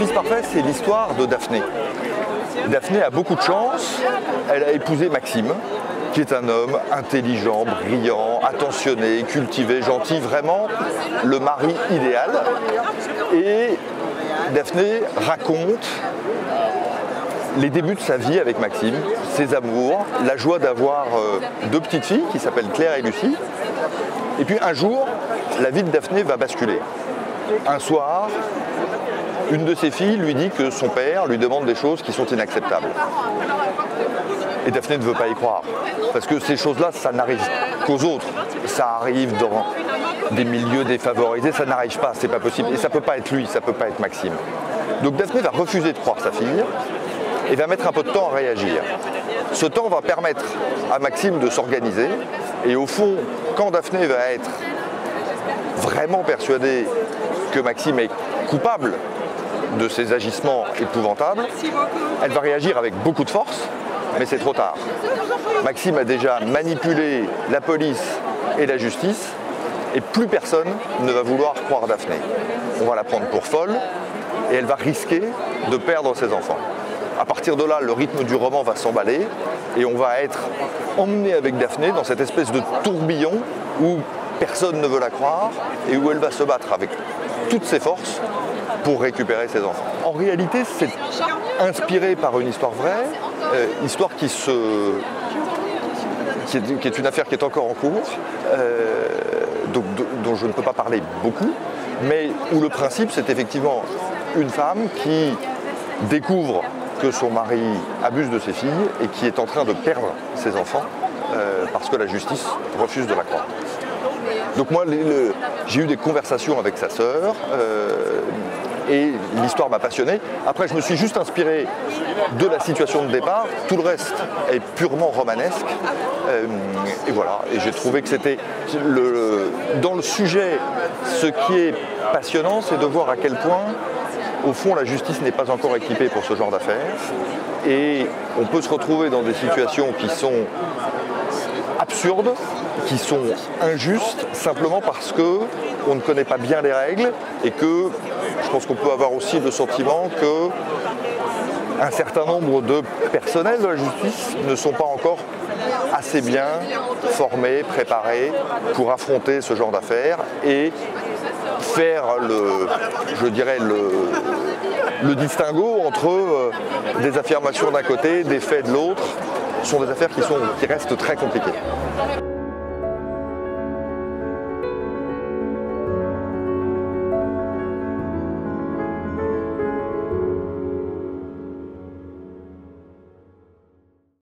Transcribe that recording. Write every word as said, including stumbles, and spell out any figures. fils parfait, c'est l'histoire de Daphné. Daphné a beaucoup de chance, elle a épousé Maxime, qui est un homme intelligent, brillant, attentionné, cultivé, gentil, vraiment le mari idéal. Et Daphné raconte les débuts de sa vie avec Maxime, ses amours, la joie d'avoir deux petites filles qui s'appellent Claire et Lucie. Et puis un jour, la vie de Daphné va basculer. Un soir, une de ses filles lui dit que son père lui demande des choses qui sont inacceptables. Et Daphné ne veut pas y croire, parce que ces choses-là, ça n'arrive qu'aux autres. Ça arrive dans des milieux défavorisés, ça n'arrive pas, c'est pas possible. Et ça peut pas être lui, ça peut pas être Maxime. Donc Daphné va refuser de croire sa fille et va mettre un peu de temps à réagir. Ce temps va permettre à Maxime de s'organiser et au fond, quand Daphné va être vraiment persuadée que Maxime est coupable de ses agissements épouvantables, elle va réagir avec beaucoup de force. Mais c'est trop tard. Maxime a déjà manipulé la police et la justice et plus personne ne va vouloir croire Daphné. On va la prendre pour folle et elle va risquer de perdre ses enfants. À partir de là, le rythme du roman va s'emballer et on va être emmené avec Daphné dans cette espèce de tourbillon où personne ne veut la croire et où elle va se battre avec toutes ses forces pour récupérer ses enfants. En réalité, c'est inspiré par une histoire vraie, Euh, histoire qui, se... qui, est, qui est une affaire qui est encore en cours, euh, donc, de, dont je ne peux pas parler beaucoup, mais où le principe c'est effectivement une femme qui découvre que son mari abuse de ses filles et qui est en train de perdre ses enfants euh, parce que la justice refuse de la croire. Donc moi le... j'ai eu des conversations avec sa sœur, euh, et l'histoire m'a passionné. Après, je me suis juste inspiré de la situation de départ. Tout le reste est purement romanesque. Euh, et voilà, et j'ai trouvé que c'était... Le, le, dans le sujet, ce qui est passionnant, c'est de voir à quel point, au fond, la justice n'est pas encore équipée pour ce genre d'affaires. Et on peut se retrouver dans des situations qui sont absurdes, qui sont injustes, simplement parce que on ne connaît pas bien les règles et que je pense qu'on peut avoir aussi le sentiment que un certain nombre de personnels de la justice ne sont pas encore assez bien formés, préparés pour affronter ce genre d'affaires et faire le, je dirais le, le distinguo entre des affirmations d'un côté, des faits de l'autre. Ce sont des affaires qui, sont, qui restent très compliquées.